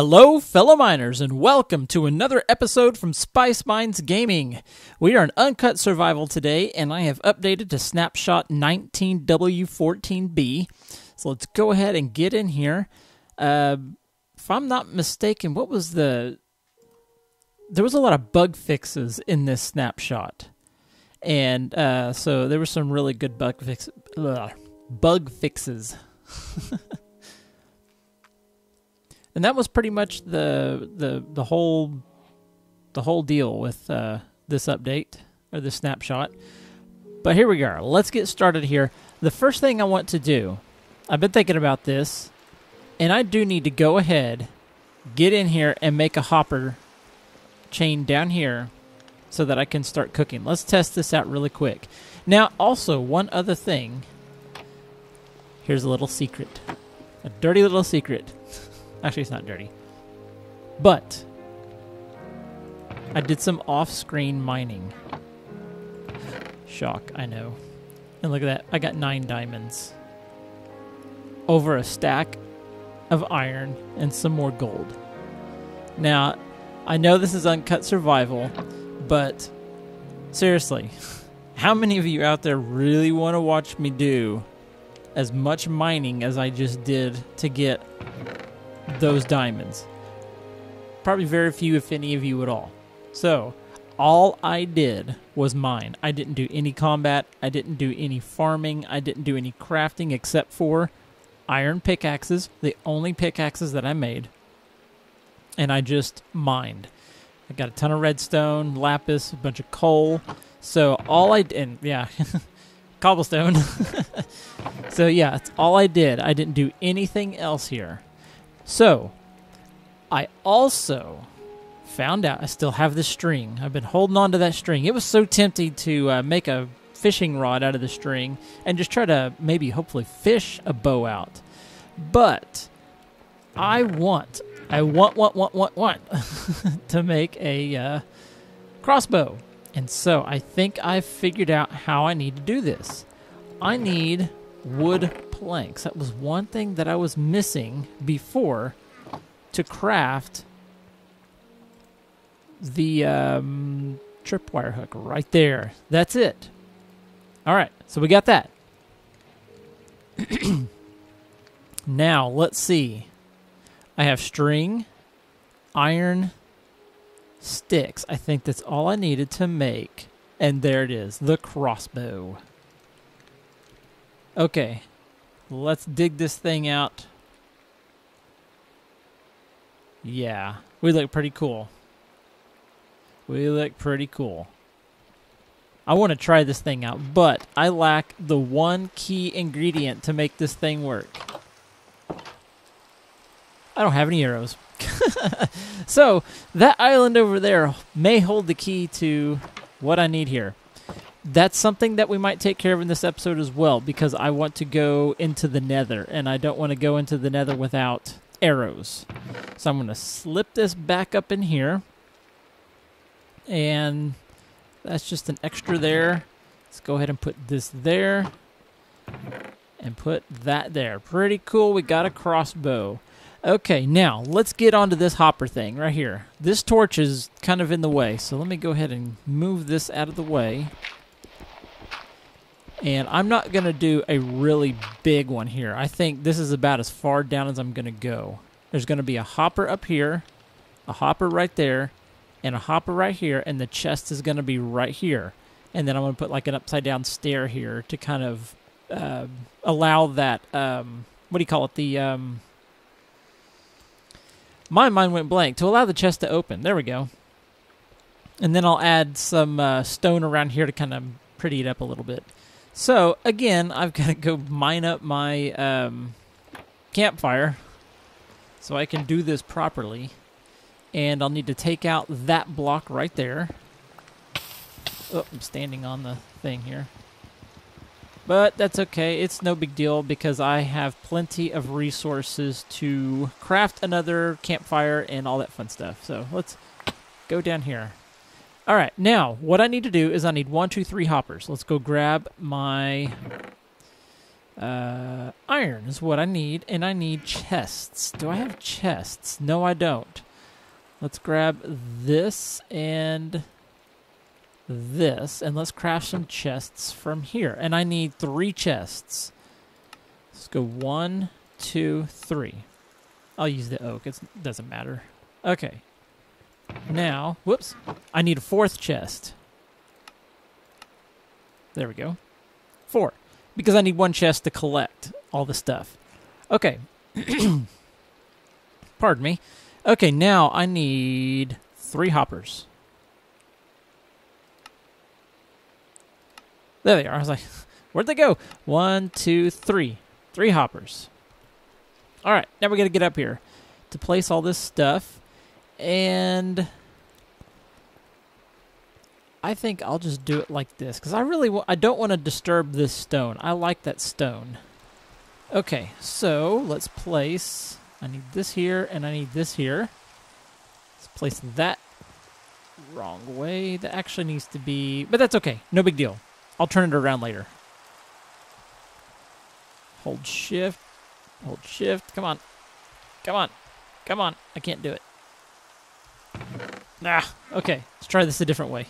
Hello fellow miners and welcome to another episode from Spice Mines Gaming. We are in Uncut Survival today and I have updated to Snapshot 19W14B. So let's go ahead and get in here. If I'm not mistaken, what was the... There was a lot of bug fixes in this snapshot. And so there were some really good bug fixes. And that was pretty much the whole deal with this update or this snapshot. But here we are. Let's get started here. The first thing I want to do, I've been thinking about this, and I do need to go ahead, get in here, and make a hopper chain down here so that I can start cooking. Let's test this out really quick. Now, also, one other thing. Here's a little secret. A dirty little secret. Actually, it's not dirty. But I did some off-screen mining. Shock, I know. And look at that. I got 9 diamonds over a stack of iron and some more gold. Now, I know this is Uncut Survival, but seriously, how many of you out there really want to watch me do as much mining as I just did to get those diamonds? Probably very few, if any of you at all. So all I did was mine. I didn't do any combat, I didn't do any farming, I didn't do any crafting except for iron pickaxes, the only pickaxes that I made, and I just mined. I got a ton of redstone, lapis, a bunch of coal. So all I did, and yeah, cobblestone. So yeah, that's all I did. I didn't do anything else here. So, I also found out I still have this string. I've been holding on to that string. It was so tempting to make a fishing rod out of the string and just try to maybe hopefully fish a bow out. But I want to make a crossbow. And so I think I've figured out how I need to do this. I need wood planks. That was one thing that I was missing before to craft the tripwire hook right there. That's it. All right, so we got that. Now, let's see. I have string, iron, sticks. I think that's all I needed to make. And there it is, the crossbow. Okay, let's dig this thing out. Yeah, we look pretty cool. We look pretty cool. I want to try this thing out, but I lack the one key ingredient to make this thing work. I don't have any arrows. So that island over there may hold the key to what I need here. That's something that we might take care of in this episode as well, because I want to go into the Nether, and I don't want to go into the Nether without arrows. So I'm going to slip this back up in here, and that's just an extra there. Let's go ahead and put this there, and put that there. Pretty cool. We got a crossbow. Okay, now let's get onto this hopper thing right here. This torch is kind of in the way, so let me go ahead and move this out of the way. And I'm not going to do a really big one here. I think this is about as far down as I'm going to go. There's going to be a hopper up here, a hopper right there, and a hopper right here, and the chest is going to be right here. And then I'm going to put like an upside down stair here to kind of allow that, what do you call it, the, my mind went blank, to allow the chest to open. There we go. And then I'll add some stone around here to kind of pretty it up a little bit. So, again, I've got to go mine up my campfire so I can do this properly. And I'll need to take out that block right there. Oh, I'm standing on the thing here. But that's okay. It's no big deal because I have plenty of resources to craft another campfire and all that fun stuff. So, let's go down here. All right, now what I need to do is I need 1, 2, 3 hoppers. Let's go grab my Iron is what I need, and I need chests. Do I have chests? No, I don't. Let's grab this and this, and let's craft some chests from here. And I need 3 chests. Let's go 1, 2, 3. I'll use the oak. It doesn't matter. Okay. Now, whoops. I need a 4th chest. There we go. 4. Because I need 1 chest to collect all the stuff. Okay. Pardon me. Okay, now I need 3 hoppers. There they are. I was like, where'd they go? 1, 2, 3. 3 hoppers. All right, now we got to get up here to place all this stuff. And I think I'll just do it like this because I don't want to disturb this stone. I like that stone. Okay, so let's place. I need this here and I need this here. Let's place that wrong way. That actually needs to be, but that's okay. No big deal. I'll turn it around later. Hold shift. Hold shift. Come on. Come on. Come on. I can't do it. Ah, okay. Let's try this a different way.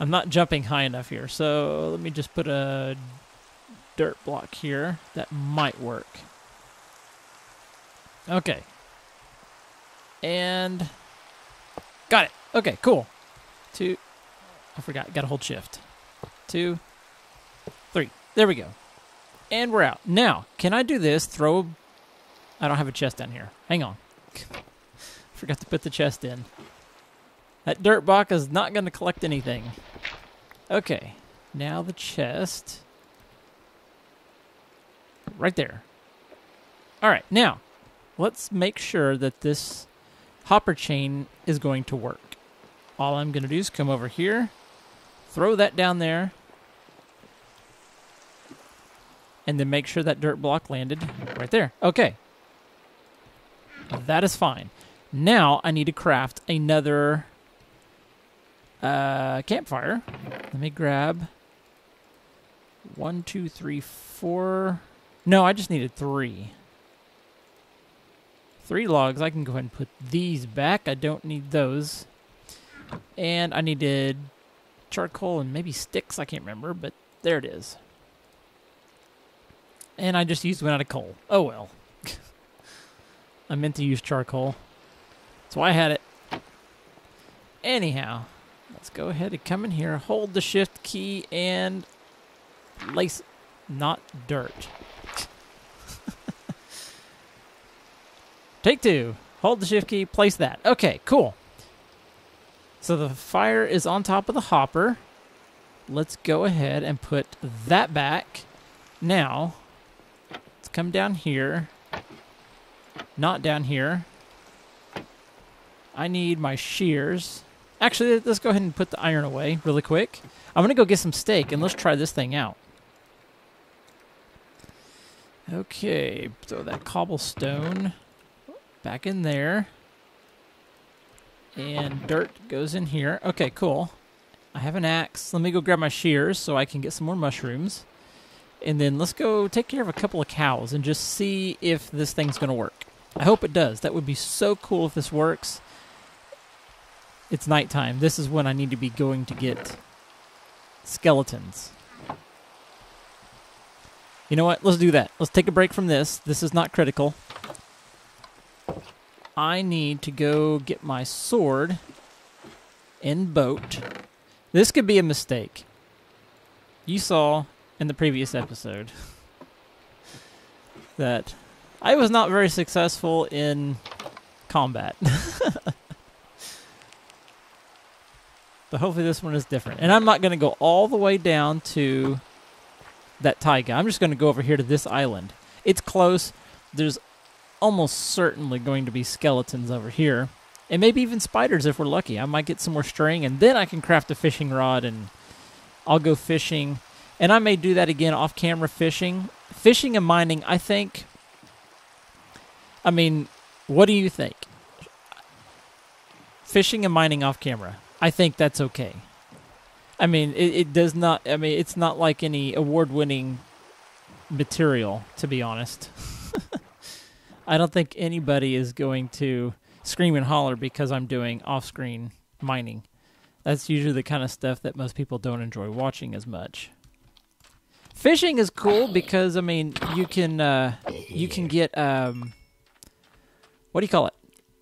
I'm not jumping high enough here, so let me just put a dirt block here. That might work. Okay. And got it. Okay, cool. 2. I forgot. Got to hold shift. 2, 3. There we go. And we're out. Now, can I do this? Throw... I don't have a chest down here. Hang on. Forgot to put the chest in. That dirt block is not going to collect anything. Okay. Now the chest. Right there. All right. Now, let's make sure that this hopper chain is going to work. All I'm going to do is come over here, throw that down there, and then make sure that dirt block landed right there. Okay. That is fine. Now I need to craft another campfire. Let me grab 1, 2, 3, 4. No, I just needed 3. 3 logs. I can go ahead and put these back. I don't need those. And I needed charcoal and maybe sticks. I can't remember, but there it is. And I just used one out of coal. Oh, well. I meant to use charcoal. That's why I had it. Anyhow, let's go ahead and come in here, hold the shift key, and lace. Not dirt. Take 2. Hold the shift key, place that. Okay, cool. So the fire is on top of the hopper. Let's go ahead and put that back. Now, let's come down here. Not down here. I need my shears. Actually, let's go ahead and put the iron away really quick. I'm going to go get some steak, and let's try this thing out. Okay, throw that cobblestone back in there. And dirt goes in here. Okay, cool. I have an axe. Let me go grab my shears so I can get some more mushrooms. And then let's go take care of a couple of cows and just see if this thing's going to work. I hope it does. That would be so cool if this works. It's nighttime. This is when I need to be going to get skeletons. You know what? Let's do that. Let's take a break from this. This is not critical. I need to go get my sword and boat. This could be a mistake. You saw in the previous episode that I was not very successful in combat. But hopefully this one is different. And I'm not going to go all the way down to that taiga. I'm just going to go over here to this island. It's close. There's almost certainly going to be skeletons over here, and maybe even spiders if we're lucky. I might get some more string, and then I can craft a fishing rod, and I'll go fishing. And I may do that again off camera, fishing and mining. I think, I mean, what do you think? Fishing and mining off camera, I think that's okay. I mean, it does not. I mean, it's not like any award-winning material, to be honest. I don't think anybody is going to scream and holler because I'm doing off-screen mining. That's usually the kind of stuff that most people don't enjoy watching as much. Fishing is cool because, I mean, you can get what do you call it?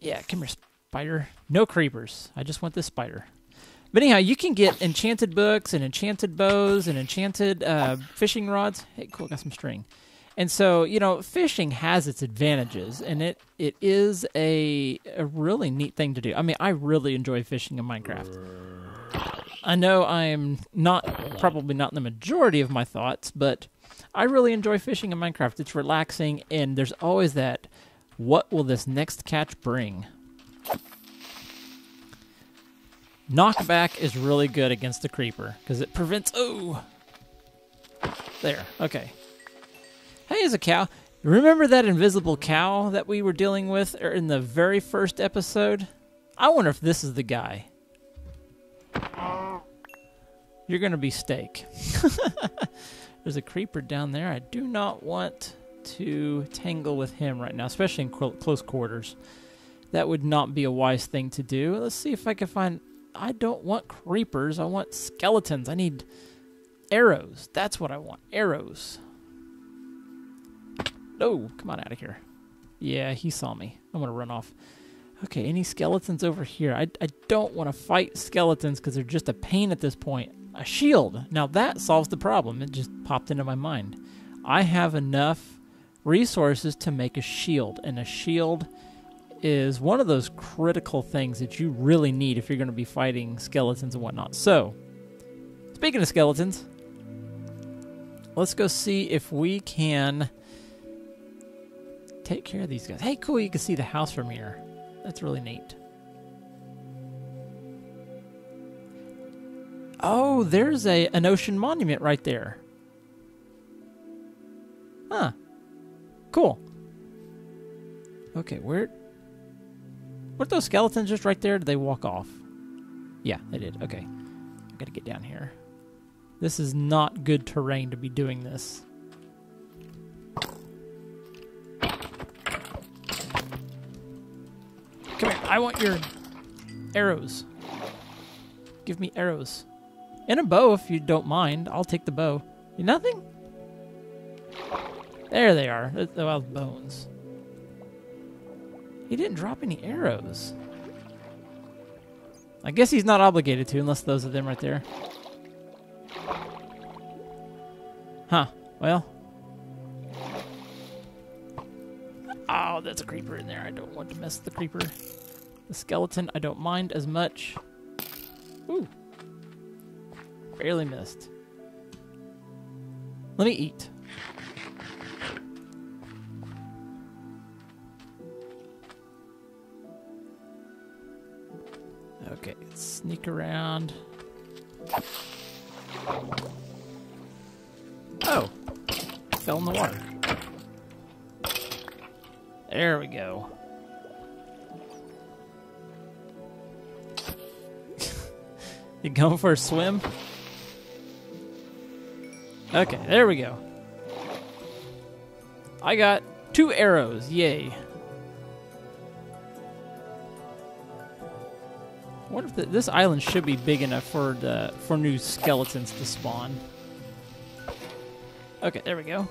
Yeah, come here, spider. No creepers. I just want this spider. But anyhow, you can get enchanted books and enchanted bows and enchanted fishing rods. Hey, cool, got some string. And so, you know, fishing has its advantages, and it is a really neat thing to do. I mean, I really enjoy fishing in Minecraft. I know I'm probably not in the majority of my thoughts, but I really enjoy fishing in Minecraft. It's relaxing, and there's always that, what will this next catch bring? Knockback is really good against the creeper, because it prevents... Oh! There, okay. Hey, there's a cow. Remember that invisible cow that we were dealing with in the very first episode? I wonder if this is the guy. You're going to be steak. There's a creeper down there. I do not want to tangle with him right now, especially in close quarters. That would not be a wise thing to do. Let's see if I can find... I don't want creepers. I want skeletons. I need arrows. That's what I want. Arrows. No, come on out of here. Yeah, he saw me. I'm going to run off. Okay, any skeletons over here? I don't want to fight skeletons because they're just a pain at this point. A shield. Now that solves the problem. It just popped into my mind. I have enough resources to make a shield, and a shield is one of those critical things that you really need if you're going to be fighting skeletons and whatnot. So, speaking of skeletons, let's go see if we can take care of these guys. Hey, cool, you can see the house from here. That's really neat. Oh, there's an ocean monument right there. Huh. Cool. Okay, where... Weren't those skeletons just right there? Did they walk off? Yeah, they did. Okay. I gotta get down here. This is not good terrain to be doing this. Come here. I want your arrows. Give me arrows. And a bow, if you don't mind. I'll take the bow. You nothing? There they are. That's the wild bones. He didn't drop any arrows. I guess he's not obligated to, unless those are them right there. Huh. Well. Oh, that's a creeper in there. I don't want to mess with the creeper. The skeleton, I don't mind as much. Ooh. Barely missed. Let me eat. Okay, let's sneak around. Oh, fell in the water. There we go. You going for a swim? Okay, there we go. I got 2 arrows, yay. I wonder if this island should be big enough for new skeletons to spawn. Okay, there we go.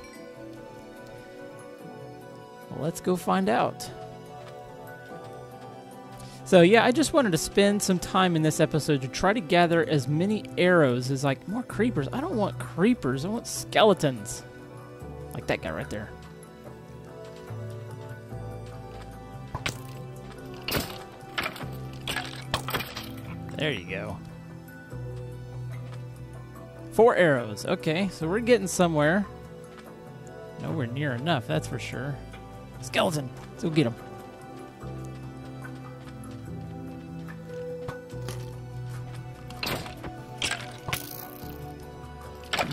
Well, let's go find out. So yeah, I just wanted to spend some time in this episode to try to gather as many arrows as more creepers. I don't want creepers, I want skeletons. Like that guy right there. There you go. 4 arrows, okay, so we're getting somewhere. Nowhere near enough, that's for sure. Skeleton, let's go get him.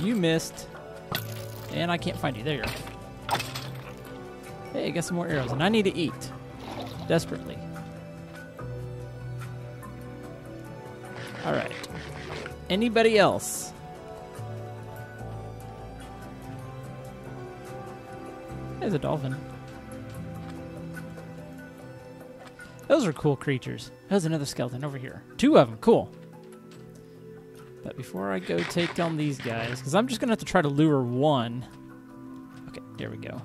You missed, and I can't find you. There you are. Hey, I got some more arrows, and I need to eat. Desperately. Alright. anybody else. There's a dolphin. Those are cool creatures. There's another skeleton over here. Two of them. Cool. But before I go take on these guys, because I'm just going to have to try to lure one. Okay, there we go.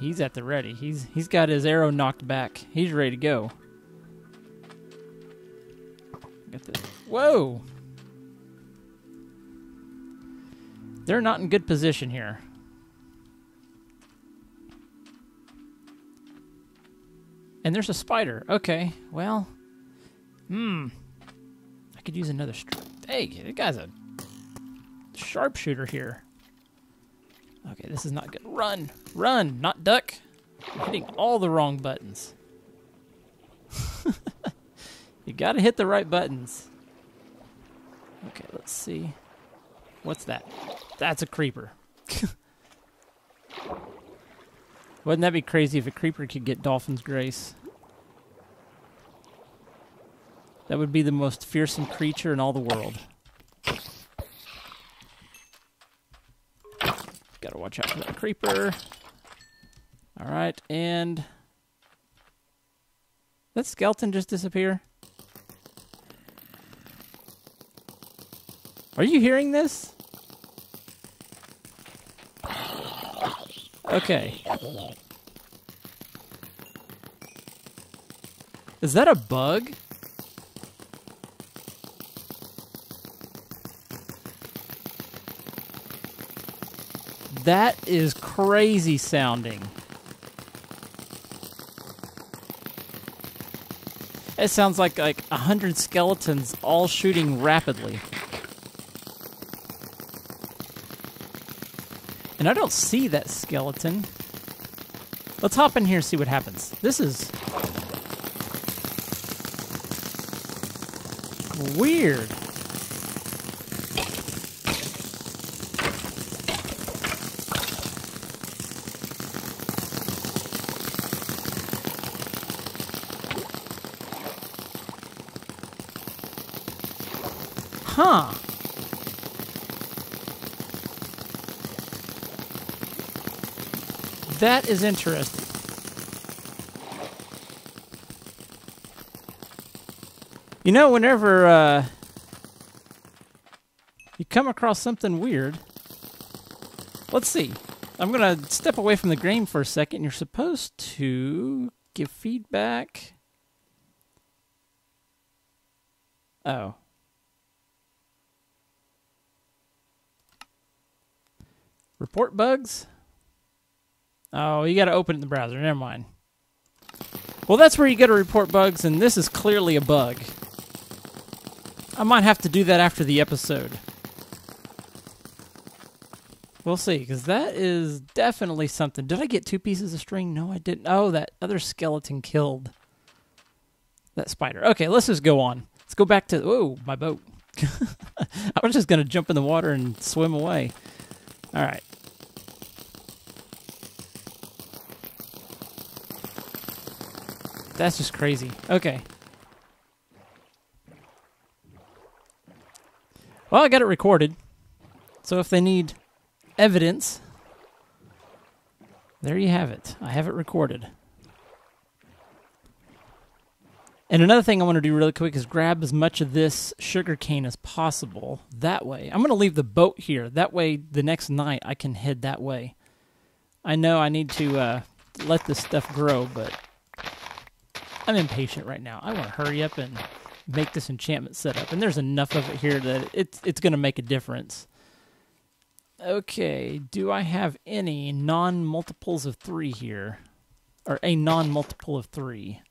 He's at the ready. He's got his arrow knocked back. He's ready to go. Got the, whoa! They're not in good position here. And there's a spider. Okay, well, I could use another. Hey, that guy's a sharpshooter here. Okay, this is not good. Run! Run! Not duck! I'm hitting all the wrong buttons. You gotta hit the right buttons. Okay, let's see. What's that? That's a creeper. Wouldn't that be crazy if a creeper could get Dolphin's Grace? That would be the most fearsome creature in all the world. Gotta watch out for that creeper. All right, and that skeleton just disappear. Are you hearing this? Okay. Is that a bug? That is crazy sounding. It sounds like 100 skeletons all shooting rapidly. And I don't see that skeleton. Let's hop in here and see what happens. This is weird. Huh. That is interesting. You know, whenever you come across something weird, let's see. I'm going to step away from the game for a second. You're supposed to give feedback. Oh. Report bugs? Oh, you gotta open it in the browser. Never mind. Well, that's where you go to report bugs, and this is clearly a bug. I might have to do that after the episode. We'll see, because that is definitely something. Did I get two pieces of string? No, I didn't. Oh, that other skeleton killed that spider. Okay, let's just go on. Let's go back to... Oh, my boat. I was just gonna jump in the water and swim away. All right. That's just crazy. Okay. Well, I got it recorded. So if they need evidence, there you have it. I have it recorded. And another thing I want to do really quick is grab as much of this sugar cane as possible. That way. I'm going to leave the boat here. That way, the next night, I can head that way. I know I need to let this stuff grow, but I'm impatient right now. I want to hurry up and make this enchantment set up. And there's enough of it here that it's going to make a difference. Okay. Do I have any non-multiples of 3 here? Or a non-multiple of 3?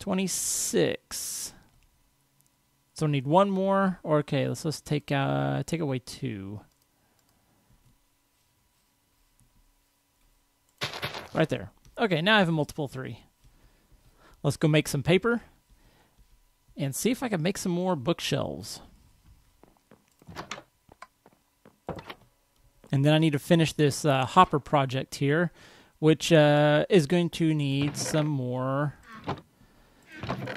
26. So I need one more. Okay, let's just take away 2. Right there. Okay, now I have a multiple 3. Let's go make some paper and see if I can make some more bookshelves. And then I need to finish this hopper project here, which is going to need some more.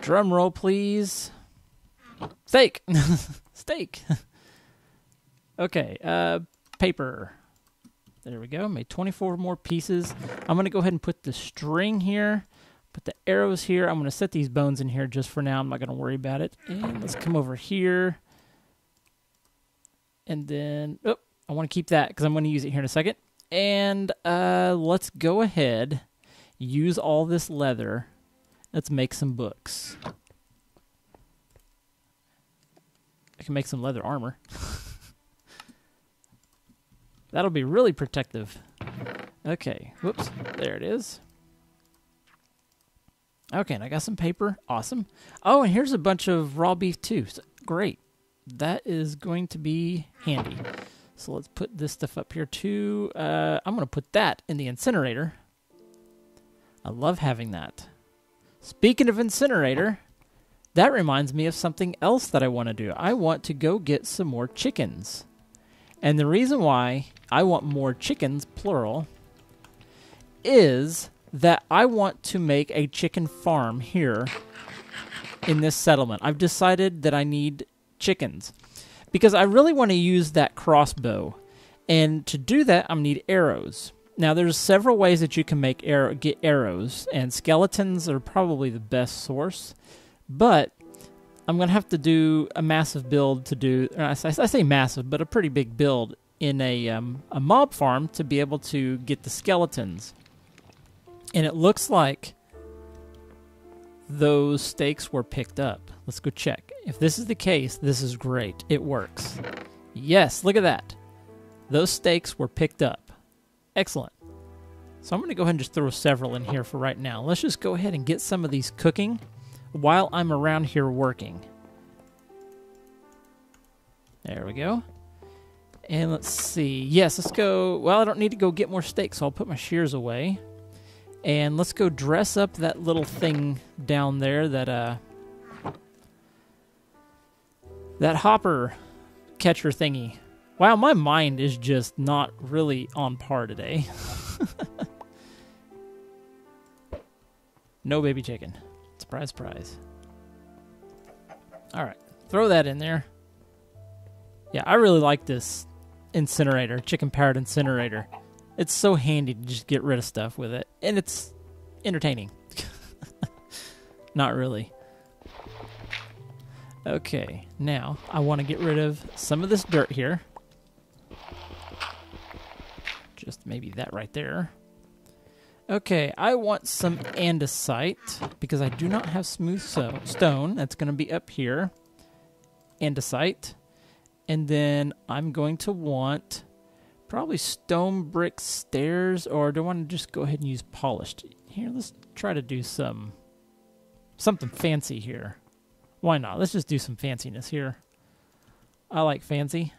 Drum roll, please. Steak! Steak! Okay, paper. There we go. Made 24 more pieces. I'm going to go ahead and put the string here. Put the arrows here. I'm going to set these bones in here just for now. I'm not going to worry about it. And let's come over here. And then... Oh, I want to keep that because I'm going to use it here in a second. And let's go ahead, use all this leather. Let's make some books. I can make some leather armor. That'll be really protective. Okay, whoops, there it is. Okay, and I got some paper, awesome. Oh, and here's a bunch of raw beef too, so, great. That is going to be handy. So let's put this stuff up here too. I'm gonna put that in the incinerator. I love having that. Speaking of incinerator, that reminds me of something else that I wanna do. I want to go get some more chickens. And the reason why I want more chickens, plural, is that I want to make a chicken farm here in this settlement. I've decided that I need chickens because I really want to use that crossbow. And to do that, I'm going to need arrows. Now, there's several ways that you can make get arrows, and skeletons are probably the best source. But I'm going to have to do a massive build to do, I say massive, but a pretty big build in a mob farm to be able to get the skeletons. And it looks like those stakes were picked up. Let's go check. If this is the case, this is great. It works. Yes, look at that. Those stakes were picked up. Excellent. So I'm going to go ahead and just throw several in here for right now. Let's just go ahead and get some of these cooking while I'm around here working. There we go. And let's see. Yes, let's go. Well, I don't need to go get more steaks, so I'll put my shears away. And let's go dress up that little thing down there, that that hopper catcher thingy. Wow, my mind is just not really on par today. No baby chicken. Surprise, surprise. All right, throw that in there. Yeah, I really like this incinerator, chicken-powered incinerator. It's so handy to just get rid of stuff with it, and it's entertaining. Not really. Okay, now I want to get rid of some of this dirt here. Just maybe that right there. Okay, I want some andesite because I do not have smooth stone. That's going to be up here. Andesite. And then I'm going to want probably stone brick stairs, or do I want to just go ahead and use polished? Here, let's try to do something fancy here. Why not? Let's just do some fanciness here. I like fancy.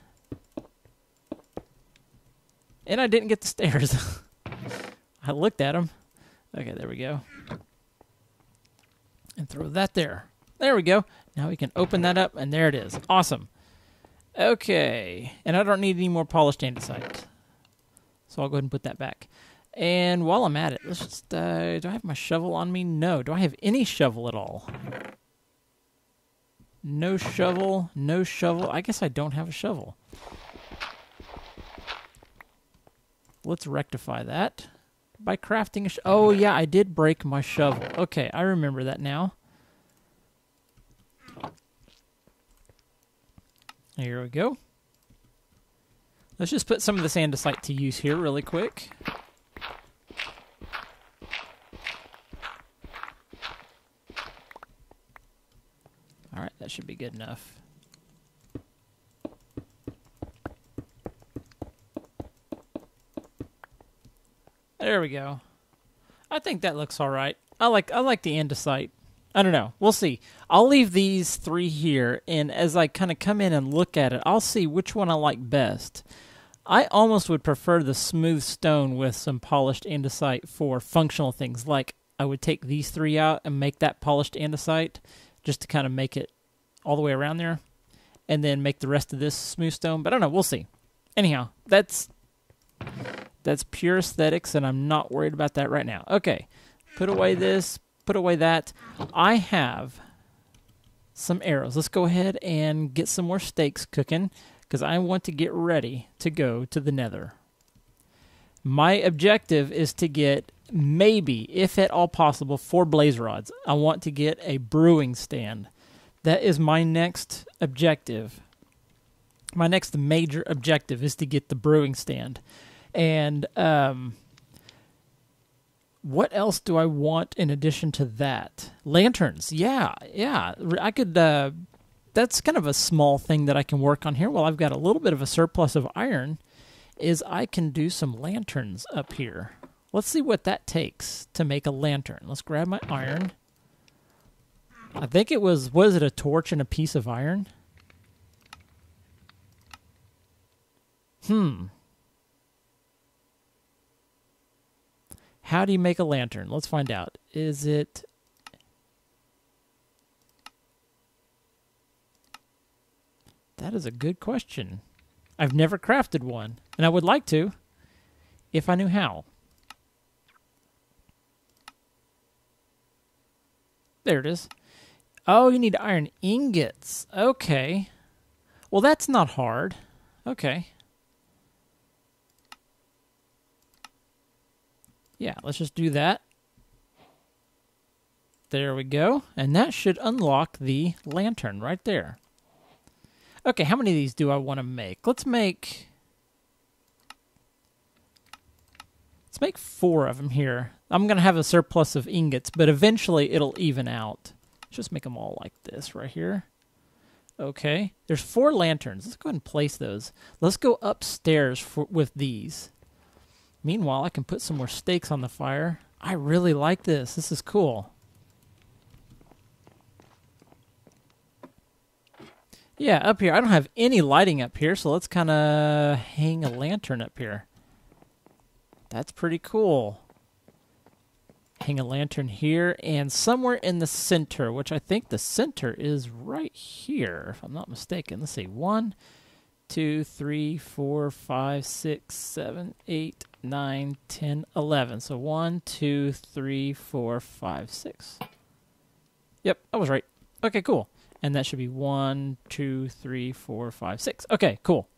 And I didn't get the stairs. I looked at them. Okay, there we go. And throw that there. There we go. Now we can open that up, and there it is. Awesome. Okay. And I don't need any more polished andesite. So I'll go ahead and put that back. And while I'm at it, let's just... do I have my shovel on me? No. Do I have any shovel at all? No shovel. No shovel. I guess I don't have a shovel. Let's rectify that. By crafting a oh yeah, I did break my shovel. Okay, I remember that now. Here we go. Let's just put some of this andesite to use here really quick. Alright, that should be good enough. There we go. I think that looks all right. I like the andesite. I don't know. We'll see. I'll leave these three here, and as I kind of come in and look at it, I'll see which one I like best. I almost would prefer the smooth stone with some polished andesite for functional things. Like, I would take these three out and make that polished andesite just to kind of make it all the way around there, and then make the rest of this smooth stone. But I don't know. We'll see. Anyhow, that's pure aesthetics, and I'm not worried about that right now. Okay, put away this, put away that. I have some arrows. Let's go ahead and get some more steaks cooking because I want to get ready to go to the Nether. My objective is to get maybe, if at all possible, 4 blaze rods. I want to get a brewing stand. That is my next objective. My next major objective is to get the brewing stand. And what else do I want in addition to that? Lanterns. Yeah. I could... that's kind of a small thing that I can work on here. Well, I've got a little bit of a surplus of iron, is I can do some lanterns up here. Let's see what that takes to make a lantern. Let's grab my iron. I think it was it a torch and a piece of iron? How do you make a lantern? Let's find out. Is it... That is a good question. I've never crafted one, and I would like to if I knew how. There it is. Oh, you need iron ingots. Okay. Well, that's not hard. Okay. Yeah, let's just do that. There we go. And that should unlock the lantern right there. Okay, how many of these do I want to make? Let's make 4 of them here. I'm going to have a surplus of ingots, but eventually it'll even out. Let's just make them all like this right here. Okay, there's 4 lanterns. Let's go ahead and place those. Let's go upstairs with these. Meanwhile, I can put some more steaks on the fire. I really like this. This is cool. Yeah, up here. I don't have any lighting up here, so let's kind of hang a lantern up here. That's pretty cool. Hang a lantern here and somewhere in the center, which I think the center is right here, if I'm not mistaken. Let's see. 1, 2, 3, 4, 5, 6, 7, 8, 9, 10, 11. So 1, 2, 3, 4, 5, 6. Yep, I was right. Okay, cool. And that should be 1, 2, 3, 4, 5, 6. Okay, cool.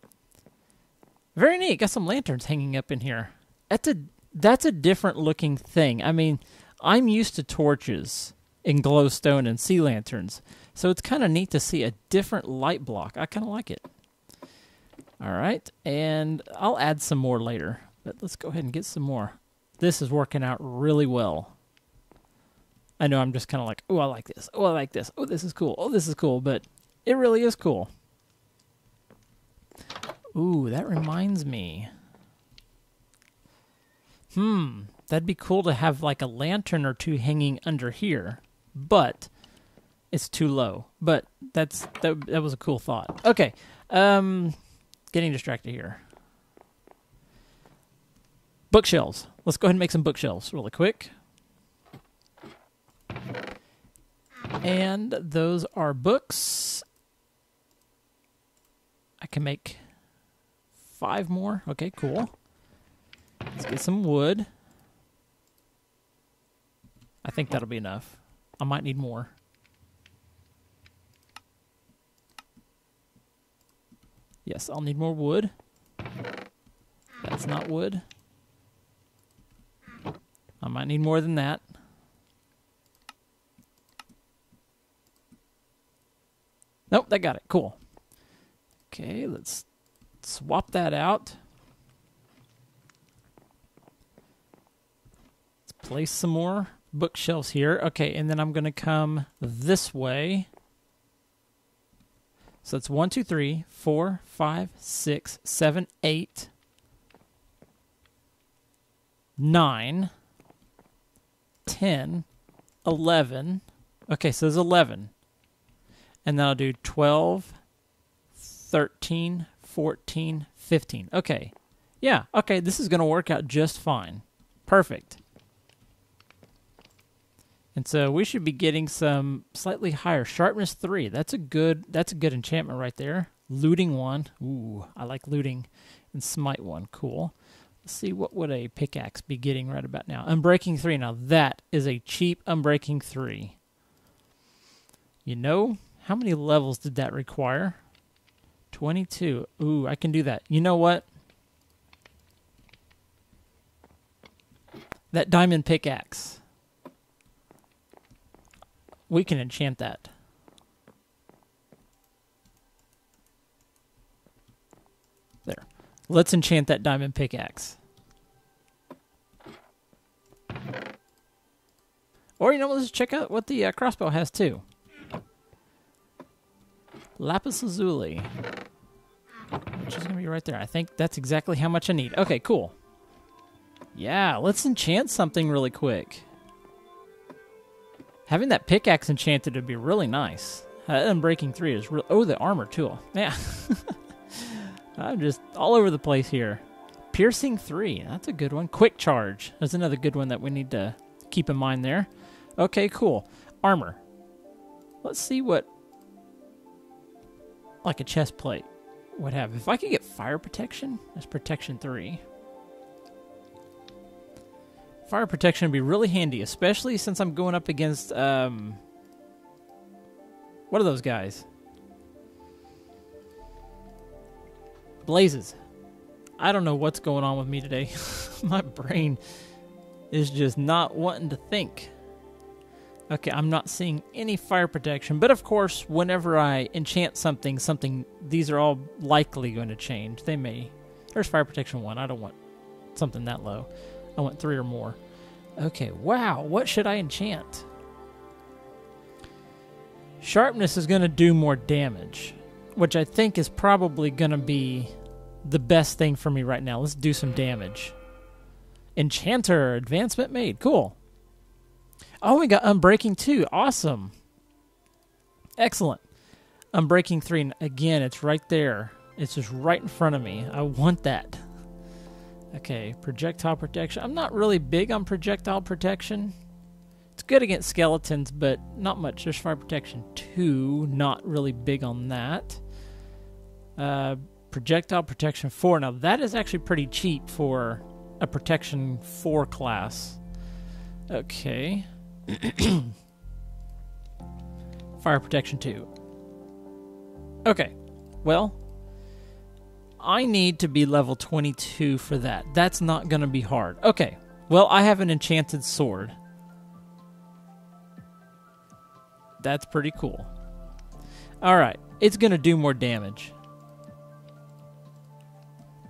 Very neat. Got some lanterns hanging up in here. That's a different looking thing. I mean, I'm used to torches and glowstone and sea lanterns. So it's kind of neat to see a different light block. I kind of like it. All right. And I'll add some more later. But let's go ahead and get some more. This is working out really well. I know I'm just kind of like, oh, I like this. Oh, I like this. Oh, this is cool. Oh, this is cool. But it really is cool. Ooh, that reminds me. That'd be cool to have like a lantern or 2 hanging under here. But it's too low. But that was a cool thought. Okay. Getting distracted here. Bookshelves. Let's go ahead and make some bookshelves really quick. And those are books. I can make 5 more. Okay, cool. Let's get some wood. I think that'll be enough. I might need more. Yes, I'll need more wood. That's not wood. I might need more than that. Nope, that got it. Cool. Okay, let's swap that out. Let's place some more bookshelves here. Okay, and then I'm going to come this way. So it's 1, 2, 3, 4, 5, 6, 7, 8, 9, 10, 11. Okay, so there's 11. And then I'll do 12, 13, 14, 15. Okay. Yeah. Okay. This is going to work out just fine. Perfect. And so we should be getting some slightly higher. Sharpness 3. That's a good enchantment right there. Looting 1. Ooh, I like looting. And smite 1. Cool. Let's see, what would a pickaxe be getting right about now? Unbreaking 3. Now that is a cheap Unbreaking 3. You know... How many levels did that require? 22. Ooh, I can do that. You know what? That diamond pickaxe. We can enchant that. There. Let's enchant that diamond pickaxe. Or, you know, let's check out what the crossbow has, too. Lapis lazuli. Which is going to be right there. I think that's exactly how much I need. Okay, cool. Yeah, let's enchant something really quick. Having that pickaxe enchanted would be really nice. Unbreaking 3 is real. Oh, the armor tool. Yeah. I'm just all over the place here. Piercing 3. That's a good one. Quick charge. That's another good one that we need to keep in mind there. Okay, cool. Armor. Let's see what like a chest plate would have. If I could get fire protection, that's protection 3. Fire protection would be really handy, especially since I'm going up against what are those guys? Blazes. I don't know what's going on with me today. My brain is just not wanting to think. Okay, I'm not seeing any fire protection, but of course, whenever I enchant something, these are all likely going to change. They may. There's fire protection 1. I don't want something that low. I want 3 or more. Okay, wow, what should I enchant? Sharpness is going to do more damage, which I think is probably going to be the best thing for me right now. Let's do some damage. Enchanter, advancement made. Cool. Oh, we got Unbreaking 2. Awesome. Excellent. Unbreaking 3. And again, it's right there. It's just right in front of me. I want that. Okay, projectile protection. I'm not really big on projectile protection. It's good against skeletons, but not much. There's fire protection 2. Not really big on that. Projectile protection 4. Now, that is actually pretty cheap for a protection 4 class. Okay. Fire protection 2. Okay. Well, I need to be level 22 for that. That's not going to be hard. Okay. Well, I have an enchanted sword. That's pretty cool. All right. It's going to do more damage.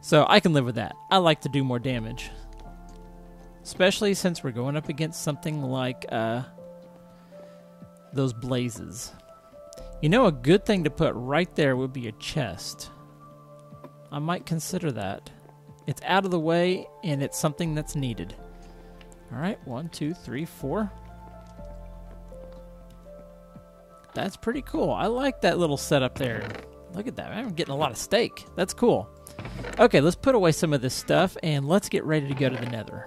So I can live with that. I like to do more damage. Especially since we're going up against something like those blazes. You know, a good thing to put right there would be a chest. I might consider that. It's out of the way, and it's something that's needed. All right, 1, 2, 3, 4. That's pretty cool. I like that little setup there. Look at that. I'm getting a lot of steak. That's cool. Okay, let's put away some of this stuff, and let's get ready to go to the Nether.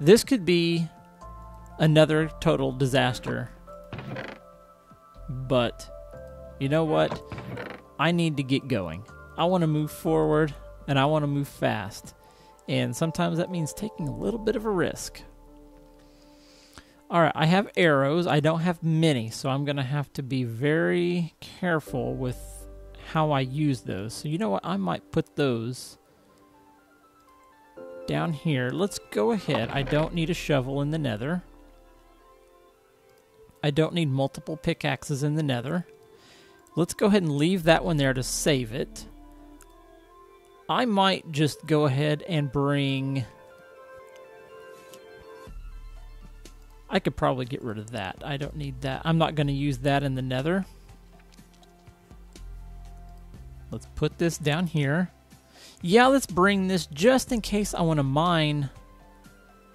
This could be another total disaster, but you know what? I need to get going. I want to move forward, and I want to move fast, and sometimes that means taking a little bit of a risk. All right, I have arrows. I don't have many, so I'm going to have to be very careful with how I use those. So you know what? I might put those down here. Let's go ahead. I don't need a shovel in the Nether. I don't need multiple pickaxes in the Nether. Let's go ahead and leave that one there to save it. I might just go ahead and bring... I could probably get rid of that. I don't need that. I'm not going to use that in the Nether. Let's put this down here. Yeah, let's bring this just in case I want to mine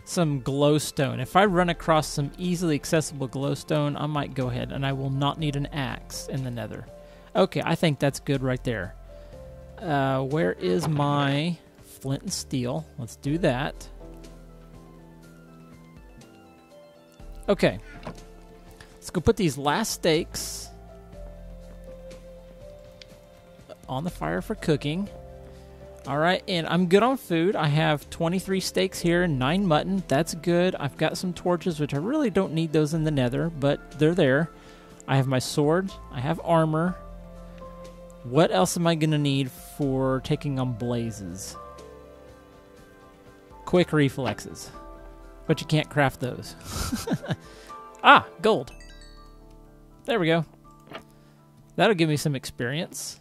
some glowstone. If I run across some easily accessible glowstone, I might go ahead, and I will not need an axe in the Nether. Okay, I think that's good right there. Where is my flint and steel? Let's do that. Okay. Let's go put these last steaks on the fire for cooking. All right, and I'm good on food. I have 23 steaks here and 9 mutton. That's good. I've got some torches, which I really don't need those in the Nether, but they're there. I have my sword. I have armor. What else am I going to need for taking on blazes? Quick reflexes. But you can't craft those. Ah, gold. There we go. That'll give me some experience.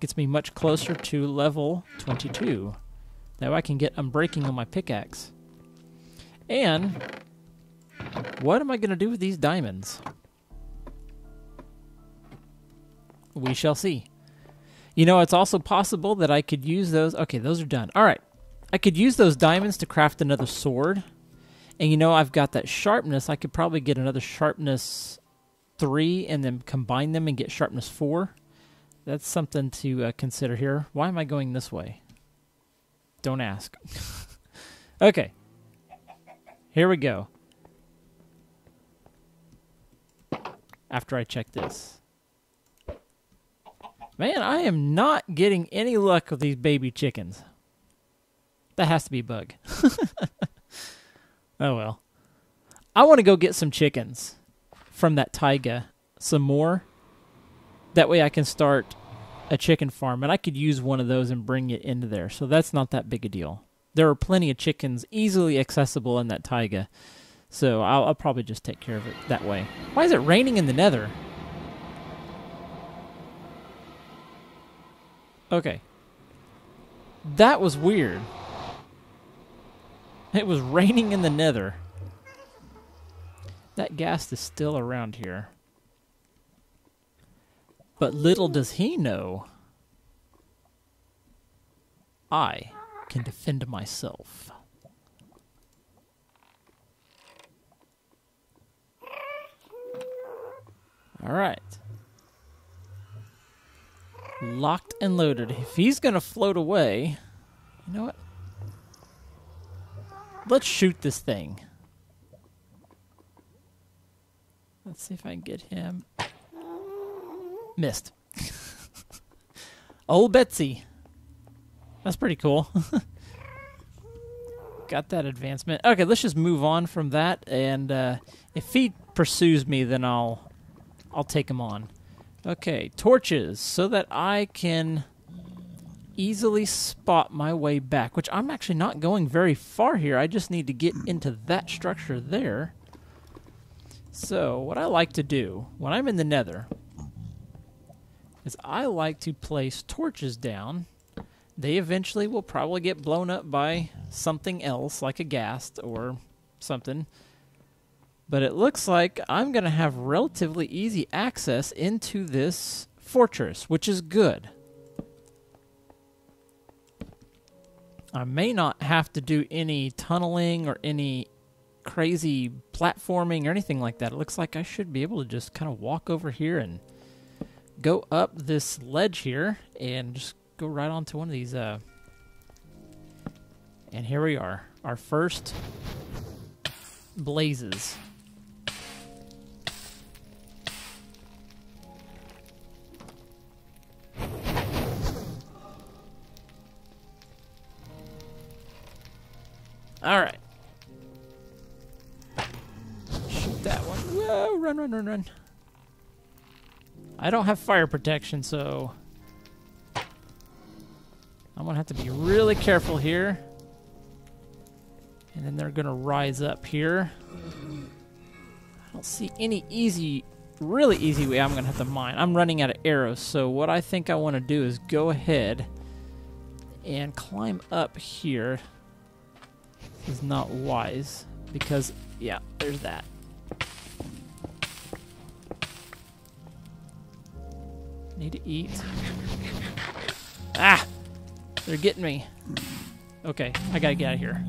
Gets me much closer to level 22. Now I can get unbreaking on my pickaxe. And what am I going to do with these diamonds? We shall see. You know, it's also possible that I could use those. Okay, those are done. All right. I could use those diamonds to craft another sword. And you know, I've got that sharpness. I could probably get another sharpness 3 and then combine them and get sharpness 4. That's something to consider here. Why am I going this way? Don't ask. Okay. Here we go. After I check this. Man, I am not getting any luck with these baby chickens. That has to be a bug. Oh, well. I want to go get some chickens from that taiga. Some more. That way I can start a chicken farm. And I could use one of those and bring it into there. So that's not that big a deal. There are plenty of chickens easily accessible in that taiga. So I'll probably just take care of it that way. Why is it raining in the Nether? Okay. That was weird. It was raining in the Nether. That ghast is still around here. But little does he know, I can defend myself. All right. Locked and loaded. If he's going to float away, you know what? Let's shoot this thing. Let's see if I can get him. Missed. Old Betsy. That's pretty cool. Got that advancement. Okay, let's just move on from that. And if he pursues me, then I'll take him on. Okay, torches, so that I can easily spot my way back, which I'm actually not going very far here. I just need to get into that structure there. So what I like to do when I'm in the Nether is I like to place torches down. They eventually will probably get blown up by something else, like a ghast or something. But it looks like I'm going to have relatively easy access into this fortress, which is good. I may not have to do any tunneling or any crazy platforming or anything like that. It looks like I should be able to just kind of walk over here and go up this ledge here and just go right onto one of these. And here we are, our first blazes. All right. Shoot that one. Whoa, run, run, run, run. I don't have fire protection, so I'm going to have to be really careful here. And then they're going to rise up here. I don't see any easy, really easy way I'm going to have to mine. I'm running out of arrows, so what I think I want to do is go ahead and climb up here. Is not wise because, yeah, there's that. Need to eat. Ah! They're getting me. Okay, I gotta get out of here.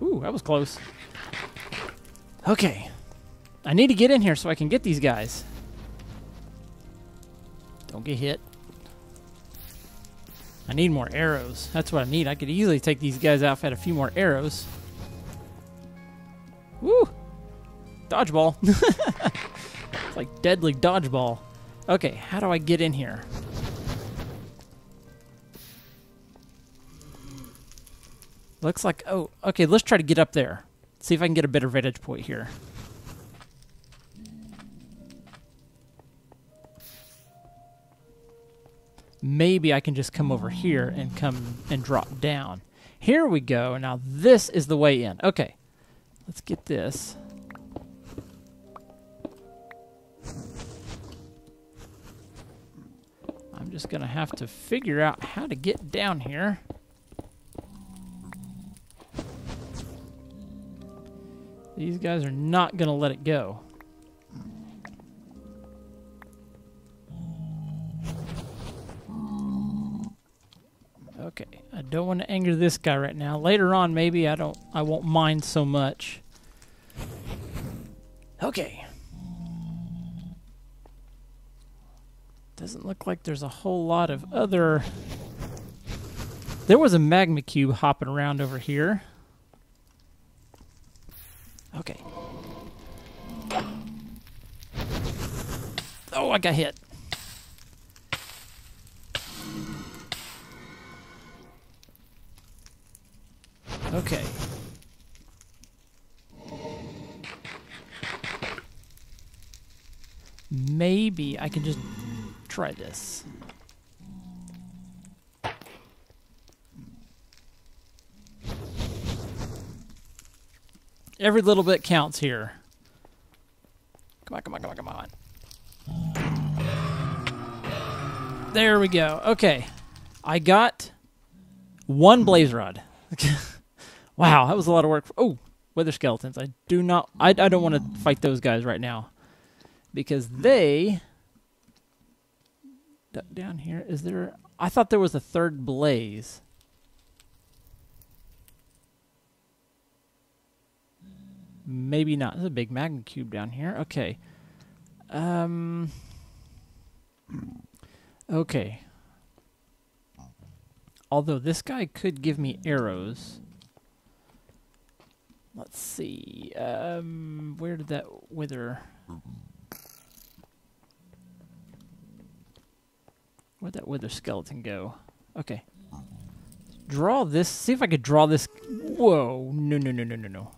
Ooh, that was close. Okay. I need to get in here so I can get these guys. Don't get hit. I need more arrows. That's what I need. I could easily take these guys out if I had a few more arrows. Woo! Dodgeball. It's like deadly dodgeball. Okay, how do I get in here? Looks like, oh, okay, let's try to get up there. See if I can get a better vantage point here. Maybe I can just come over here and come and drop down. Here we go. Now this is the way in. Okay. Let's get this. I'm just going to have to figure out how to get down here. These guys are not going to let it go. Okay, I don't want to anger this guy right now. Later on, maybe I won't mind so much. Okay. Doesn't look like there's a whole lot of other... There was a magma cube hopping around over here. Okay. Oh, I got hit. Okay. Maybe I can just try this. Every little bit counts here. Come on, come on, come on, come on. There we go. Okay. I got one blaze rod. Wow, that was a lot of work. Oh, weather skeletons. I do not... I don't want to fight those guys right now. Because they... Down here, is there... I thought there was a third blaze. Maybe not. There's a big magma cube down here. Okay. Okay. Although this guy could give me arrows... Let's see. Where did that wither? Where'd that wither skeleton go? Okay. Draw this. See if I could draw this. Whoa. No, no, no, no, no, no.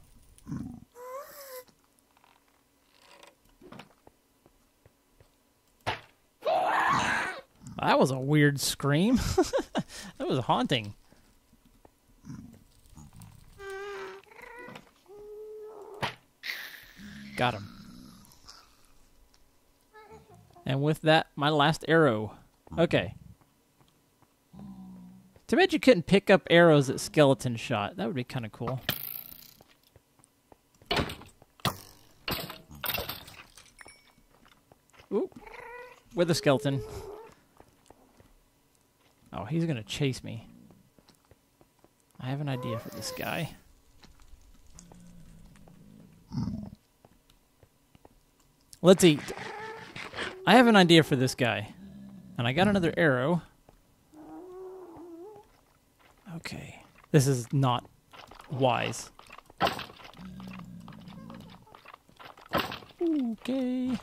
That was a weird scream. That was haunting. Got him. And with that, my last arrow. Okay. Too bad you couldn't pick up arrows at skeleton shot. That would be kind of cool. Ooh. With a skeleton. Oh, he's gonna chase me. I have an idea for this guy. Let's eat. I have an idea for this guy. And I got another arrow. Okay. This is not wise. Okay.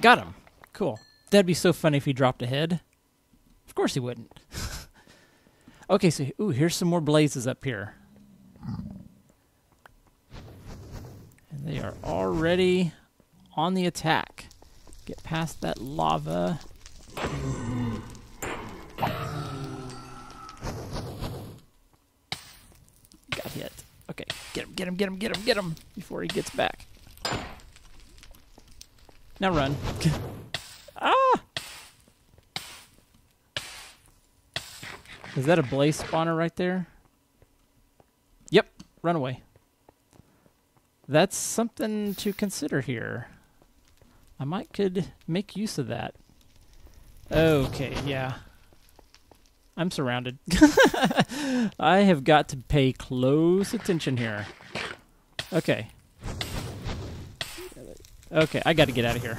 Got him. Cool. That'd be so funny if he dropped a head. Of course he wouldn't. Okay, so ooh, here's some more blazes up here. And they are already... on the attack. Get past that lava. Got hit. Okay, get him, get him, get him, get him, get him before he gets back. Now run. Ah! Is that a blaze spawner right there? Yep, run away. That's something to consider here. I could make use of that. Okay, yeah. I'm surrounded. I have got to pay close attention here. Okay. Okay, I got to get out of here.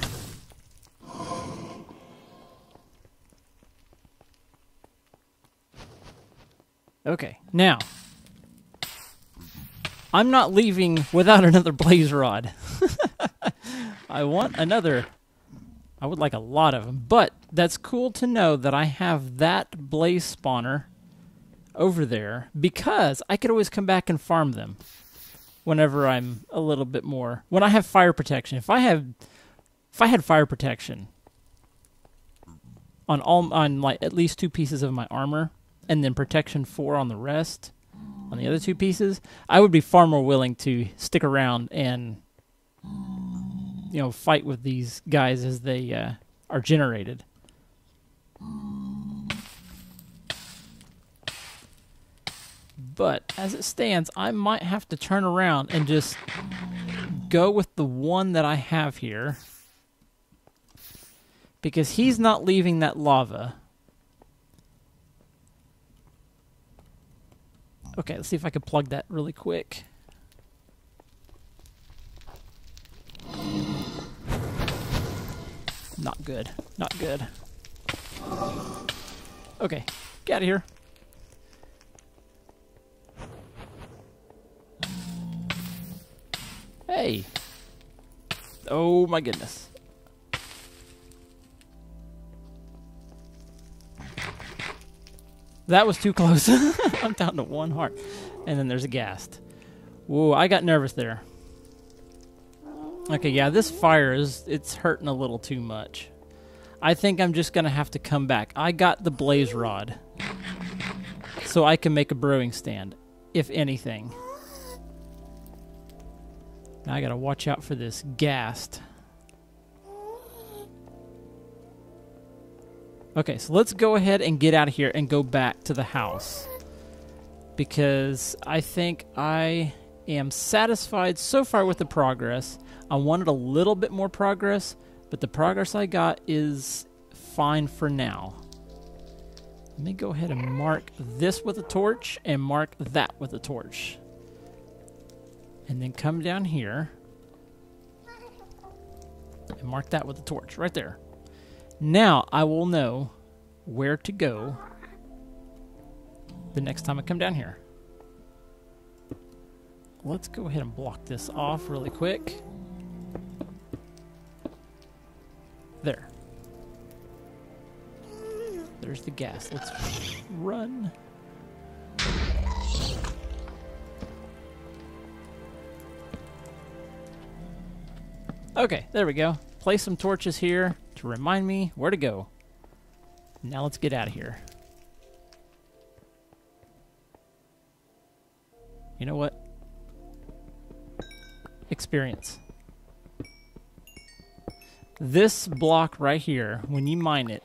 Okay, now. I'm not leaving without another blaze rod. I want another. I would like a lot of them, but that's cool to know that I have that blaze spawner over there because I could always come back and farm them whenever I'm a little bit more. When I have fire protection. If I had fire protection on like at least 2 pieces of my armor and then protection 4 on the rest, on the other 2 pieces, I would be far more willing to stick around and, you know, fight with these guys as they are generated. But as it stands, I might have to turn around and just go with the one that I have here, because he's not leaving that lava. Okay, let's see if I can plug that really quick. Not good. Not good. Okay, get out of here. Hey. Oh my goodness. That was too close. I'm down to 1 heart. And then there's a ghast. Whoa, I got nervous there. Okay, yeah, this fire is, it's hurting a little too much. I think I'm just going to have to come back. I got the blaze rod, so I can make a brewing stand, if anything. Now I got to watch out for this ghast. Okay, so let's go ahead and get out of here and go back to the house, because I think I am satisfied so far with the progress. I wanted a little bit more progress, but the progress I got is fine for now. Let me go ahead and mark this with a torch and mark that with a torch. And then come down here and mark that with a torch right there. Now I will know where to go the next time I come down here. Let's go ahead and block this off really quick. There. There's the gas. Let's run. Okay, there we go. Place some torches here to remind me where to go. Now let's get out of here. You know what? Experience. This block right here, when you mine it,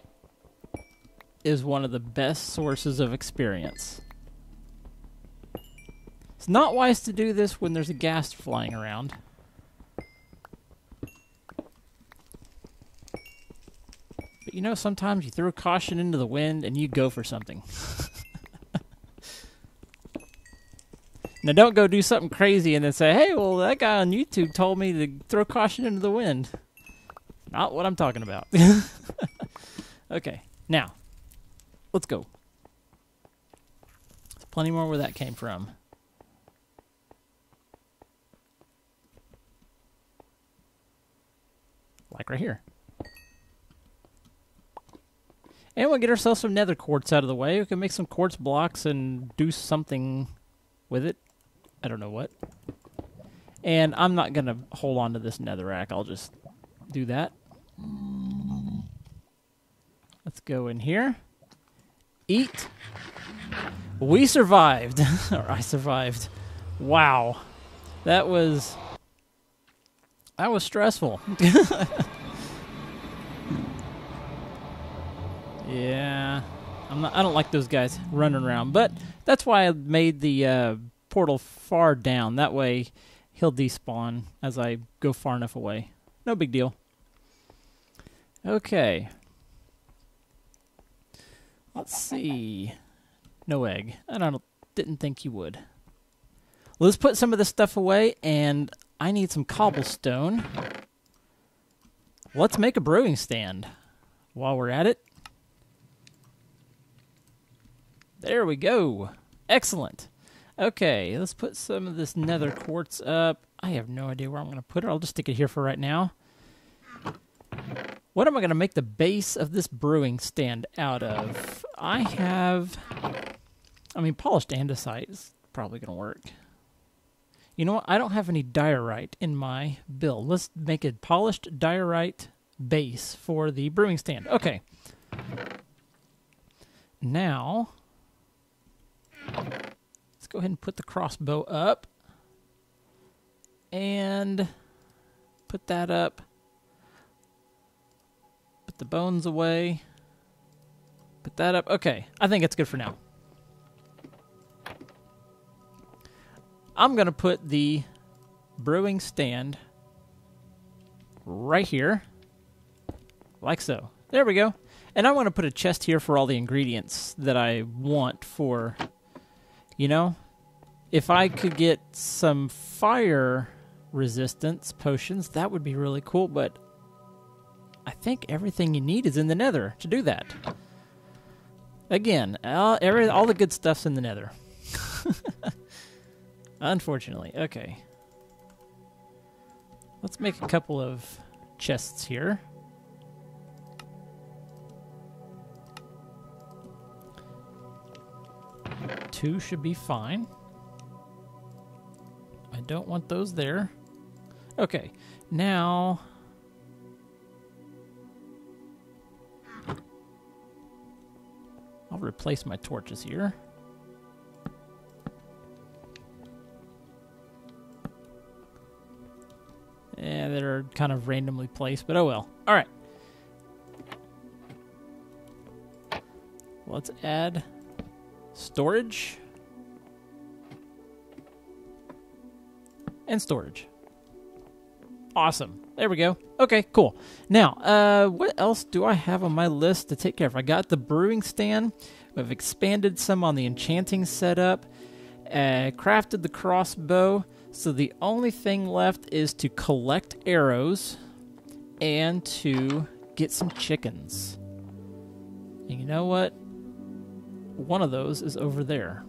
is one of the best sources of experience. It's not wise to do this when there's a ghast flying around. But you know, sometimes you throw caution into the wind and you go for something. Now don't go do something crazy and then say, hey, well, that guy on YouTube told me to throw caution into the wind. Not what I'm talking about. Okay, now, let's go. There's plenty more where that came from. Like right here. And we'll get ourselves some nether quartz out of the way. We can make some quartz blocks and do something with it. I don't know what. And I'm not going to hold on to this netherrack. I'll just do that. Let's go in here. Eat. We survived. Or I survived. Wow. That was stressful. Yeah. I don't like those guys running around, but that's why I made the portal far down. That way he'll despawn as I go far enough away. No big deal. Okay. Let's see. No egg. I didn't think you would. Let's put some of this stuff away, and I need some cobblestone. Let's make a brewing stand while we're at it. There we go. Excellent. Okay, let's put some of this nether quartz up. I have no idea where I'm going to put it. I'll just stick it here for right now. What am I going to make the base of this brewing stand out of? I have I mean, polished andesite is probably going to work. You know what? I don't have any diorite in my build. Let's make a polished diorite base for the brewing stand. Okay. Now, let's go ahead and put the crossbow up. And put that up. Put the bones away. Put that up. Okay. I think it's good for now. I'm going to put the brewing stand right here. Like so. There we go. And I want to put a chest here for all the ingredients that I want for, you know, if I could get some fire resistance potions, that would be really cool, but I think everything you need is in the Nether to do that. Again, all the good stuff's in the Nether. Unfortunately. Okay. Let's make a couple of chests here. Two should be fine. I don't want those there. Okay, now I'll replace my torches here. Yeah, they're kind of randomly placed, but oh well. All right. Let's add storage and storage. Awesome. There we go. Okay, cool. Now, what else do I have on my list to take care of? I got the brewing stand. We've expanded some on the enchanting setup. Crafted the crossbow. So the only thing left is to collect arrows and to get some chickens. And you know what? One of those is over there.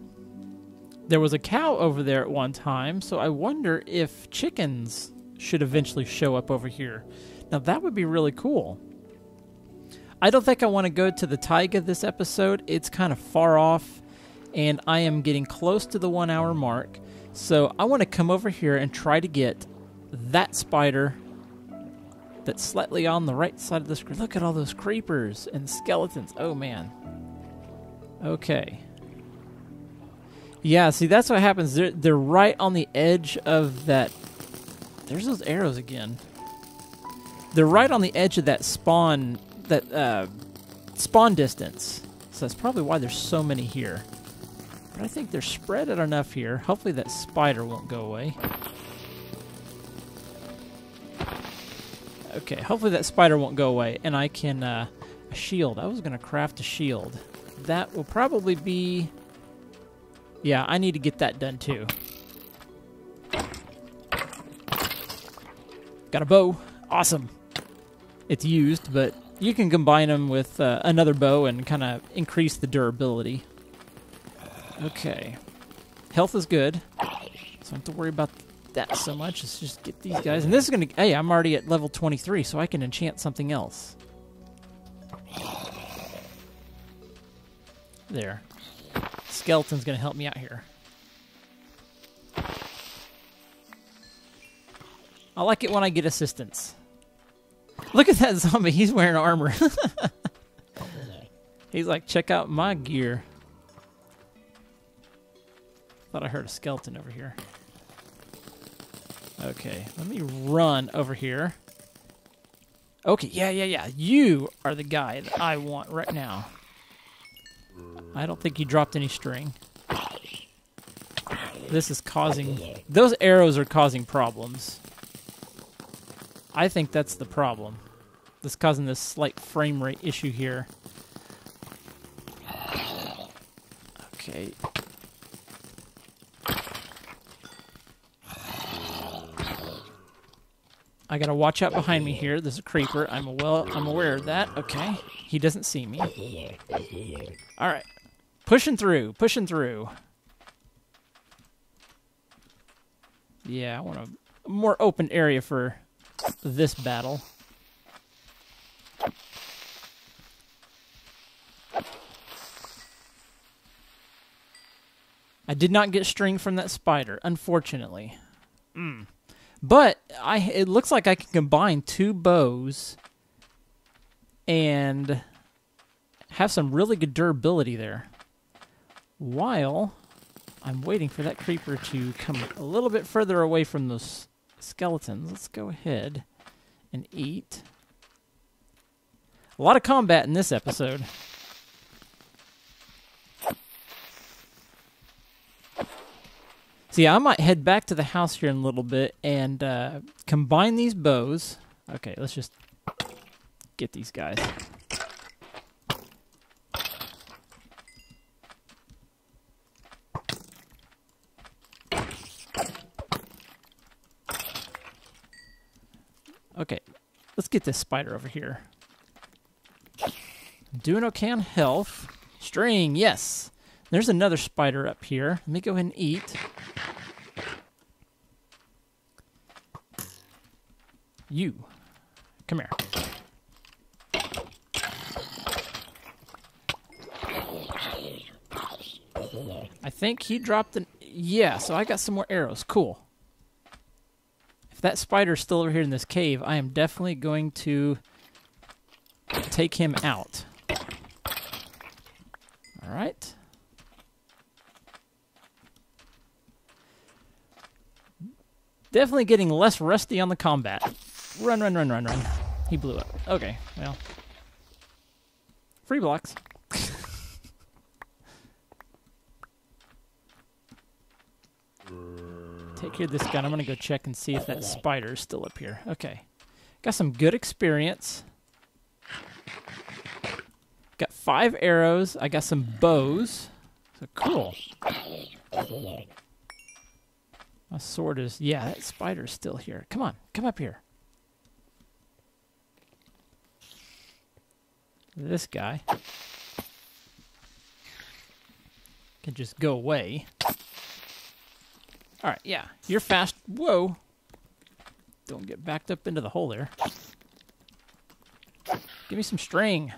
There was a cow over there at one time, so I wonder if chickens should eventually show up over here. Now that would be really cool. I don't think I want to go to the taiga this episode. It's kind of far off, and I am getting close to the 1 hour mark. So I want to come over here and try to get that spider that's slightly on the right side of the screen. Look at all those creepers and skeletons. Oh, man. Okay. Yeah, see, that's what happens. They're right on the edge of that. There's those arrows again. They're right on the edge of that spawn, spawn distance. So that's probably why there's so many here. But I think they're spread out enough here. Hopefully that spider won't go away. Okay, hopefully that spider won't go away. And I can... a shield. I was going to craft a shield. That will probably be... Yeah, I need to get that done too. Got a bow. Awesome. It's used, but you can combine them with another bow and kind of increase the durability. Okay. Health is good. So I don't have to worry about that so much. Let's just get these guys. And this is going to... Hey, I'm already at level 23, so I can enchant something else. There. Skeleton's going to help me out here. I like it when I get assistance. Look at that zombie. He's wearing armor. He's like, check out my gear. Thought I heard a skeleton over here. Okay, let me run over here. Okay, yeah. You are the guy that I want right now. I don't think he dropped any string. This is causing... Those arrows are causing problems. I think that's the problem. That's causing this slight frame rate issue here. Okay. I gotta watch out behind me here. There's a creeper. I'm aware of that. Okay. He doesn't see me. All right. Pushing through. Pushing through. Yeah, I want a more open area for this battle. I did not get string from that spider, unfortunately. But it looks like I can combine two bows and have some really good durability there. While I'm waiting for that creeper to come a little bit further away from those skeletons, let's go ahead and eat. A lot of combat in this episode. See, I might head back to the house here in a little bit and combine these bows. Okay, let's just get these guys. Okay, let's get this spider over here. Doing okay on health. String, yes. There's another spider up here. Let me go ahead and eat. You. Come here. I think he dropped an... Yeah, so I got some more arrows. Cool. If that spider's still over here in this cave, I am definitely going to take him out. All right. Definitely getting less rusty on the combat. Run, run, run, run, run. He blew up. Okay, well. Free blocks. Take care of this gun. I'm gonna go check and see if that spider is still up here. Okay. Got some good experience. Got 5 arrows. I got some bows. So cool. My sword is... Yeah, that spider's still here. Come on, come up here. This guy can just go away. All right, yeah, you're fast. Whoa. Don't get backed up into the hole there. Give me some string.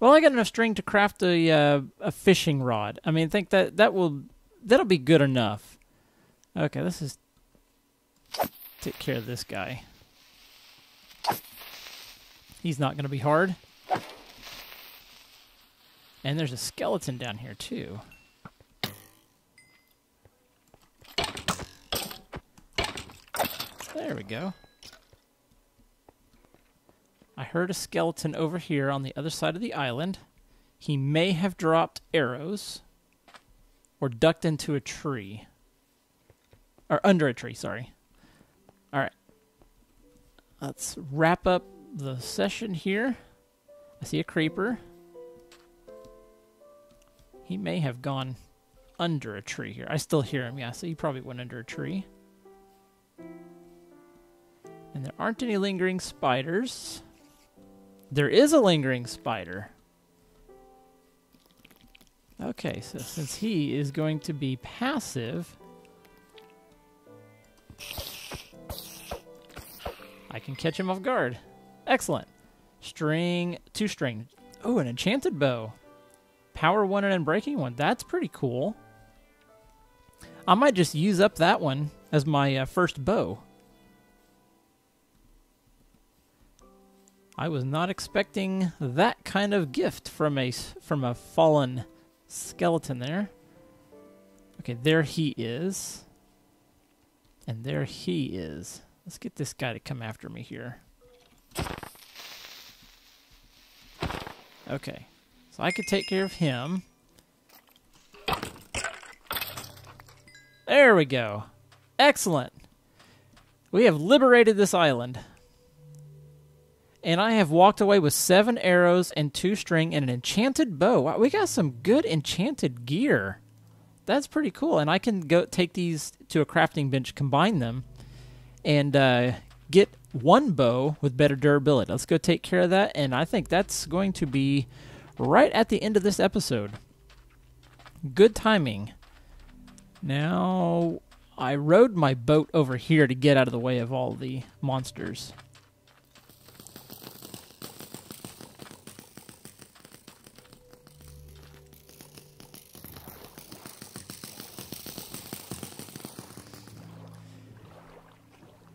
Well, I got enough string to craft a fishing rod. I mean, I think that'll be good enough. Okay, this is... Take care of this guy. He's not going to be hard. And there's a skeleton down here, too. There we go. I heard a skeleton over here on the other side of the island. He may have dropped arrows or ducked into a tree. Or under a tree, sorry. All right. Let's wrap up the session here. I see a creeper. He may have gone under a tree here. I still hear him, yeah, so he probably went under a tree. And there aren't any lingering spiders. There is a lingering spider. Okay, so since he is going to be passive, I can catch him off guard. Excellent. String, 2 string. Oh, an enchanted bow. Power 1 and unbreaking 1. That's pretty cool. I might just use up that one as my first bow. I was not expecting that kind of gift from a fallen skeleton there. Okay, there he is. And there he is. Let's get this guy to come after me here. Okay. So I could take care of him. There we go. Excellent. We have liberated this island. And I have walked away with 7 arrows and 2 string and an enchanted bow. Wow, we got some good enchanted gear. That's pretty cool. And I can go take these to a crafting bench, combine them, and get 1 bow with better durability. Let's go take care of that. And I think that's going to be right at the end of this episode. Good timing. Now, I rode my boat over here to get out of the way of all the monsters.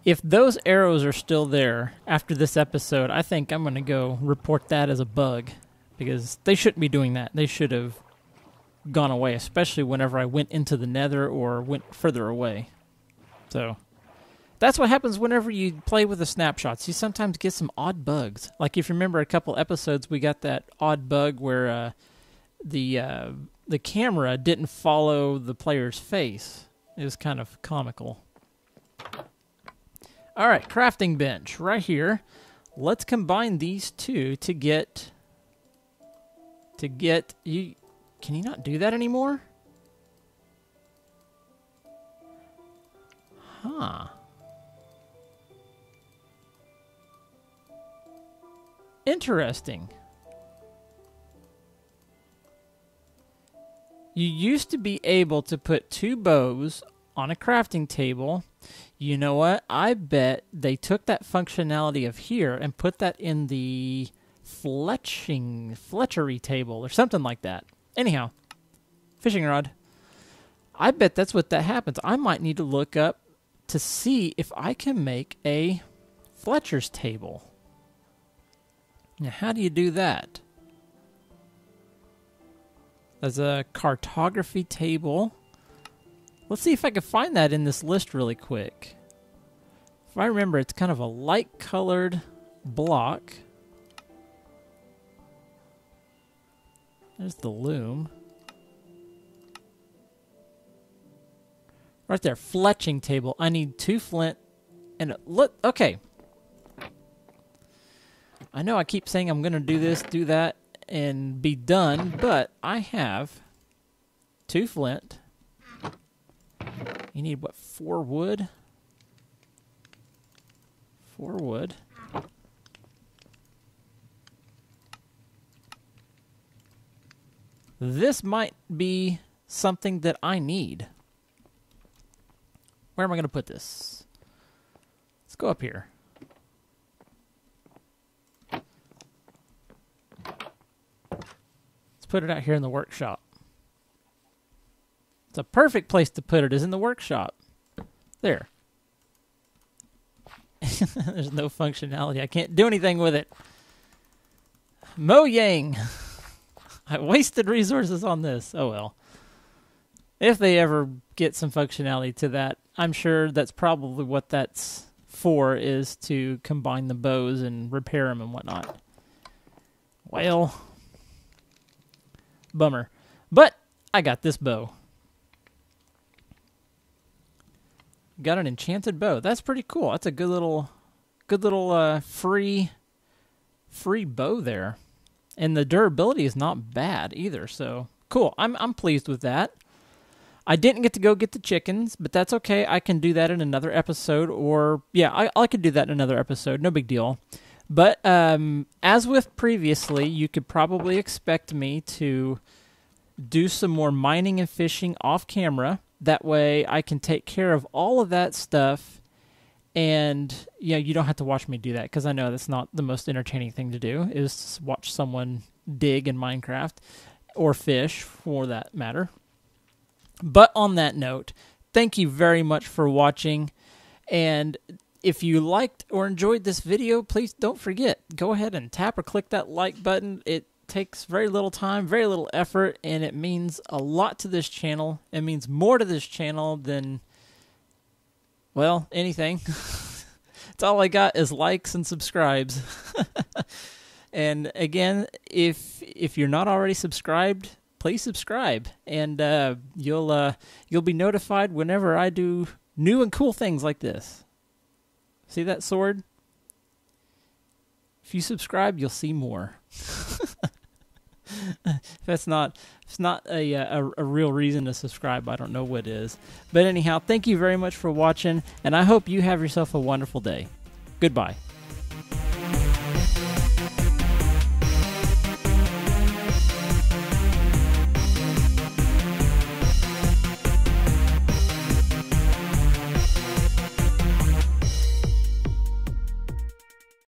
If those arrows are still there after this episode, I think I'm going to go report that as a bug, because they shouldn't be doing that. They should have gone away, especially whenever I went into the Nether or went further away. So that's what happens whenever you play with the snapshots. You sometimes get some odd bugs. Like if you remember a couple episodes, we got that odd bug where the camera didn't follow the player's face. It was kind of comical. All right, crafting bench right here. Let's combine these two to get you. Can you not do that anymore? Huh. Interesting. You used to be able to put two bows on a crafting table. You know what? I bet they took that functionality of here and put that in the fletchery table or something like that. Anyhow, fishing rod. I bet that's what that happens. I might need to look up to see if I can make a fletcher's table. Now, how do you do that? There's a cartography table. Let's see if I can find that in this list really quick. If I remember, it's kind of a light colored block. There's the loom. Right there, fletching table. I need two flint and a, look, okay. I know I keep saying I'm gonna do this, do that, and be done, but I have two flint. You need, what, 4 wood? 4 wood. This might be something that I need. Where am I going to put this? Let's go up here. Let's put it out here in the workshop. The perfect place to put it is in the workshop. There. There's no functionality. I can't do anything with it. Mojang. I wasted resources on this. Oh well. If they ever get some functionality to that, I'm sure that's probably what that's for, is to combine the bows and repair them and whatnot. Well. Bummer. But I got this bow. Got an enchanted bow. That's pretty cool. That's a good little free bow there, and the durability is not bad either. So cool. I'm pleased with that. I didn't get to go get the chickens, but that's okay. I can do that in another episode, or yeah, I could do that in another episode. No big deal. But as with previously, you could probably expect me to do some more mining and fishing off camera. That way I can take care of all of that stuff, and you know, you don't have to watch me do that, because I know that's not the most entertaining thing to do, is watch someone dig in Minecraft, or fish for that matter. But on that note, thank you very much for watching, and if you liked or enjoyed this video, please don't forget, go ahead and tap or click that like button. It takes very little time, very little effort, and it means a lot to this channel. It means more to this channel than, well, anything. It's all I got is likes and subscribes. And again, if you're not already subscribed, please subscribe, and you'll be notified whenever I do new and cool things like this. See that sword? If you subscribe, you'll see more. If it's not a real reason to subscribe, I don't know what is. But anyhow, thank you very much for watching, and I hope you have yourself a wonderful day. Goodbye.